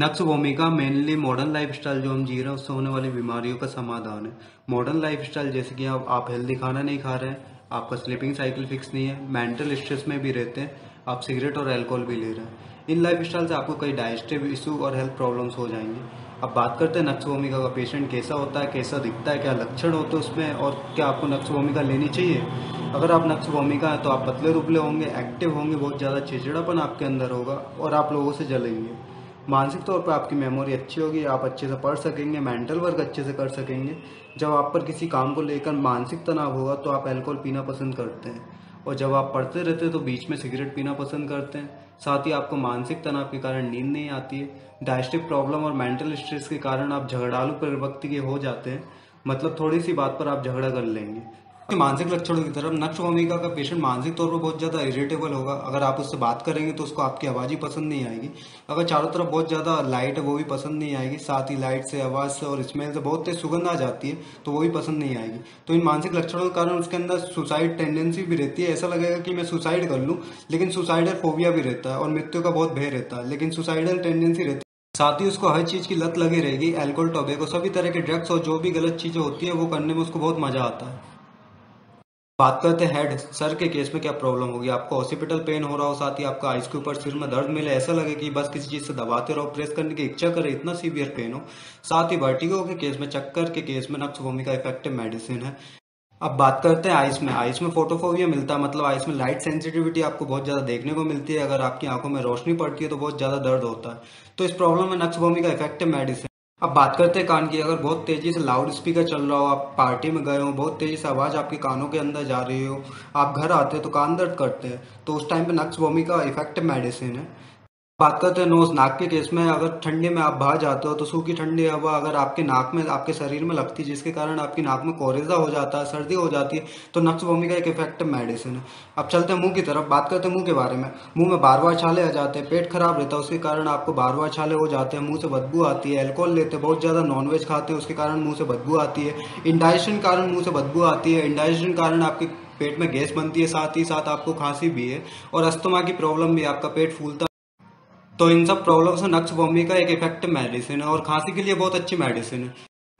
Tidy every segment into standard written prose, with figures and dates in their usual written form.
नक्स vomica mainly modern lifestyle जो हम जी रहे हैं उससे होने वाली बीमारियों का समाधान है। मॉडर्न लाइफस्टाइल जैसे कि आप हेल्दी खाना नहीं खा रहे हैं, आपका स्लीपिंग साइकिल फिक्स नहीं है, मेंटल स्ट्रेस में भी रहते हैं, आप सिगरेट और अल्कोहल भी ले रहे हैं, इन लाइफस्टाइल से आपको कई डाइजेस्टिव इशू और हेल्थ प्रॉब्लम्स हो जाएंगे। अब बात करते हैं नक्स वोमिका का पेशेंट कैसा होता है, कैसा दिखता है, क्या लक्षण होते हैं उसमें और क्या आपको नक्स वोमिका लेनी चाहिए। अगर आप नक्स वोमिका हैं तो आप पतले दुबले होंगे, एक्टिव होंगे, बहुत ज़्यादा चिड़चिड़ापन आपके अंदर होगा और आप लोगों से जलेंगे। मानसिक तौर पर आपकी मेमोरी अच्छी होगी, आप अच्छे से पढ़ सकेंगे, मेंटल वर्क अच्छे से कर सकेंगे। जब आप पर किसी काम को लेकर मानसिक तनाव होगा तो आप अल्कोहल पीना पसंद करते हैं और जब आप पढ़ते रहते हैं तो बीच में सिगरेट पीना पसंद करते हैं। साथ ही आपको मानसिक तनाव के कारण नींद नहीं आती है, डाइजेस्टिव प्रॉब्लम और मेंटल स्ट्रेस के कारण आप झगड़ालू प्रवृत्ति के हो जाते हैं, मतलब थोड़ी सी बात पर आप झगड़ा कर लेंगे। मानसिक लक्षणों की तरफ नक्स वोमिका का पेशेंट मानसिक तौर पर बहुत ज़्यादा इरिटेबल होगा। अगर आप उससे बात करेंगे तो उसको आपकी आवाज़ ही पसंद नहीं आएगी। अगर चारों तरफ बहुत ज़्यादा लाइट है वो भी पसंद नहीं आएगी, साथ ही लाइट से, आवाज़ से और स्मेल से बहुत तेज सुगंध आ जाती है तो वो भी पसंद नहीं आएगी। तो इन मानसिक लक्षणों के कारण उसके अंदर सुसाइड टेंडेंसी भी रहती है। ऐसा लगेगा कि मैं सुसाइड कर लूँ, लेकिन सुसाइडल फोबिया भी रहता है और मृत्यु का बहुत भय रहता है, लेकिन सुसाइडल टेंडेंसी रहती है। साथ ही उसको हर चीज़ की लत लगी रहेगी, अल्कोहल, टोबैको, सभी तरह के ड्रग्स और जो भी गलत चीज़ें होती है वो करने में उसको बहुत मज़ा आता है। बात करते हैं हेड, सर के केस में क्या प्रॉब्लम होगी। आपको हॉस्पिटल पेन हो रहा हो, साथ ही आपका आइस के ऊपर सिर में दर्द मिले, ऐसा लगे कि बस किसी चीज़ से दबाते रहो, प्रेस करने की इच्छा करे, इतना सीवियर पेन हो। साथ ही वर्टिगो के केस में, चक्कर के केस में नक्स वोमिका इफेक्टिव मेडिसिन है। अब बात करते हैं आइस में। आइस में फोटोफोबिया मिलता है, मतलब आइस में लाइट सेंसिटिविटी आपको बहुत ज़्यादा देखने को मिलती है। अगर आपकी आंखों में रोशनी पड़ती है तो बहुत ज़्यादा दर्द होता है, तो इस प्रॉब्लम में नक्स वोमिका इफेक्टिव मेडिसिन। अब बात करते हैं कान की। अगर बहुत तेज़ी से लाउड स्पीकर चल रहा हो, आप पार्टी में गए हो, बहुत तेज़ी से आवाज़ आपके कानों के अंदर जा रही हो, आप घर आते हो तो कान दर्द करते हैं, तो उस टाइम पे नक्स वोमिका इफेक्टिव मेडिसिन है। बात करते हैं नोज, नाक के केस में। अगर ठंडे में आप बाहर जाते हो तो सूखी ठंडी हवा अगर आपके नाक में, आपके शरीर में लगती है, जिसके कारण आपकी नाक में कोरेजा हो जाता है, सर्दी हो जाती है, तो नक्स वोमिका एक इफेक्टिव मेडिसिन है। अब चलते हैं मुंह की तरफ। बात करते हैं मुंह के बारे में। मुंह में बार बार छाले आ जाते हैं, पेट खराब रहता है, उसके कारण आपको बार बार छाले हो जाते हैं, मुँह से बदबू आती है, अल्कोहल लेते हैं, बहुत ज़्यादा नॉनवेज खाते हैं उसके कारण मुँह से बदबू आती है, इंडाइजेशन कारण मुँह से बदबू आती है, इंडाइजेशन कारण आपके पेट में गैस बनती है, साथ ही साथ आपको खांसी भी है और अस्थमा की प्रॉब्लम भी, आपका पेट फूलता है। तो इन सब प्रॉब्लम्स में नक्स वोमिका एक इफेक्टिव मेडिसिन है और खांसी के लिए बहुत अच्छी मेडिसिन है।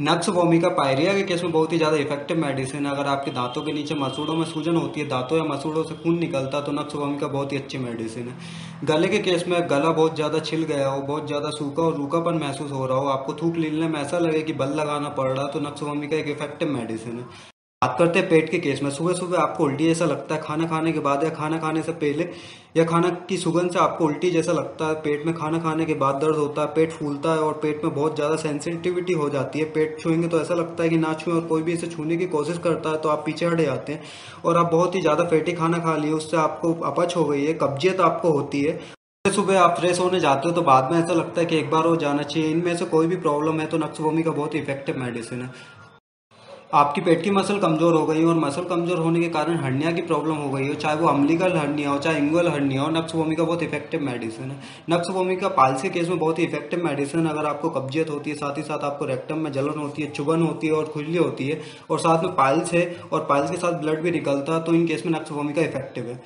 नक्स वोमिका पायरिया के केस में बहुत ही ज़्यादा इफेक्टिव मेडिसिन है। अगर आपके दांतों के नीचे मसूड़ों में सूजन होती है, दांतों या मसूड़ों से खून निकलता है, तो नक्स वोमिका बहुत ही अच्छी मेडिसिन है। गले के केस में गला बहुत ज़्यादा छिल गया हो, बहुत ज़्यादा सूखा और रूखापन महसूस हो रहा हो, आपको थूक लेने में ऐसा लगे कि बल लगाना पड़ रहा, तो नक्स वोमिका एक इफेक्टिव मेडिसिन है। बात करते हैं पेट के केस में। सुबह सुबह आपको उल्टी जैसा लगता है, खाना खाने के बाद या खाना खाने से पहले या खाना की सुगंध से आपको उल्टी जैसा लगता है, पेट में खाना खाने के बाद दर्द होता है, पेट फूलता है और पेट में बहुत ज़्यादा सेंसिटिविटी हो जाती है। पेट छुएंगे तो ऐसा लगता है कि ना छुएं और कोई भी इसे छूने की कोशिश करता है तो आप पीछे हट जाते हैं और आप बहुत ही ज़्यादा फैटी खाना खा लिए, उससे आपको अपच हो गई है, कब्जियत आपको होती है। सुबह आप फ्रेश होने जाते हो तो बाद में ऐसा लगता है कि एक बार हो जाना चाहिए। इनमें से कोई भी प्रॉब्लम है तो नक्स वोमिका बहुत इफेक्टिव मेडिसिन है। आपकी पेट की मसल कमज़ोर हो गई और मसल कमज़ोर होने के कारण हर्णिया की प्रॉब्लम हो गई हो, चाहे वो अम्लीगल हर्णिया हो, चाहे इंगल हर्णिया हो, नक्स वोमिका बहुत इफेक्टिव मेडिसिन है। नक्स वोमिका पायल्स के केस में बहुत ही इफेक्टिव मेडिसिन। अगर आपको कब्जियत होती है, साथ ही साथ आपको रेक्टम में जलन होती है, चुभन होती है और खुजली होती है और साथ में पायल्स है और पायल्स के साथ ब्लड भी निकलता है, तो इन केस में नक्स वोमिका इफेक्टिव है।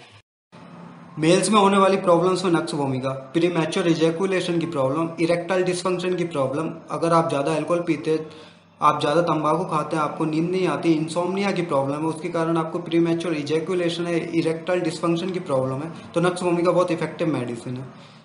मेल्स में होने वाली प्रॉब्लम्स में नक्स वोमिका, प्रीमेच्योर इजेकुलेशन की प्रॉब्लम, इरेक्टाइल डिस्फंक्शन की प्रॉब्लम, अगर आप ज़्यादा अल्कोहल पीते, आप ज़्यादा तंबाकू खाते हैं, आपको नींद नहीं आती, इंसोमनिया की प्रॉब्लम है, उसके कारण आपको प्रीमेचोर इजेकुलेशन है, इरेक्टाइल डिस्फंक्शन की प्रॉब्लम है, तो नक्स वोमिका बहुत इफेक्टिव मेडिसिन है।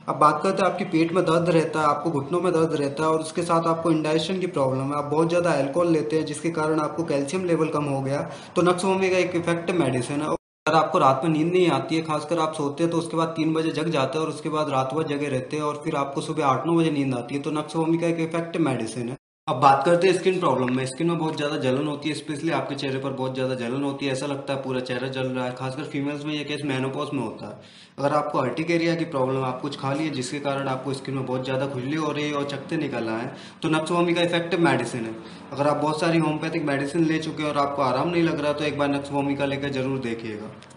अब बात करते हैं आपकी पेट में दर्द रहता है, आपको घुटनों में दर्द रहता है और उसके साथ आपको इंडाइजेशन की प्रॉब्लम है, आप बहुत ज़्यादा अल्कोहल लेते हैं जिसके कारण आपको कैल्शियम लेवल कम हो गया, तो नक्स वोमिका एक इफेक्टिव मेडिसिन है। अगर आपको रात में नींद नहीं आती है, खासकर आप सोते हैं तो उसके बाद 3 बजे जग जाते हैं और उसके बाद रात भर जगे रहते हैं और फिर आपको सुबह 8-9 बजे नींद आती है, तो नक्स वोमिका एक इफेक्टिव मेडिसिन है। अब बात करते हैं स्किन प्रॉब्लम में। स्किन में बहुत ज़्यादा जलन होती है, स्पेशली आपके चेहरे पर बहुत ज़्यादा जलन होती है, ऐसा लगता है पूरा चेहरा जल रहा है। खासकर फीमेल्स में यह केस मेनोपॉज में होता है। अगर आपको हर्टिकेरिया की प्रॉब्लम, आप कुछ खा लिए जिसके कारण आपको स्किन में बहुत ज़्यादा खुजली हो रही है और चकते निकल आए, तो नक्स वोमिका इफेक्टिव मेडिसिन है। अगर आप बहुत सारी होम्योपैथिक मेडिसिन ले चुके हैं और आपको आराम नहीं लग रहा तो एक बार नक्स वोमिका लेकर जरूर देखिएगा।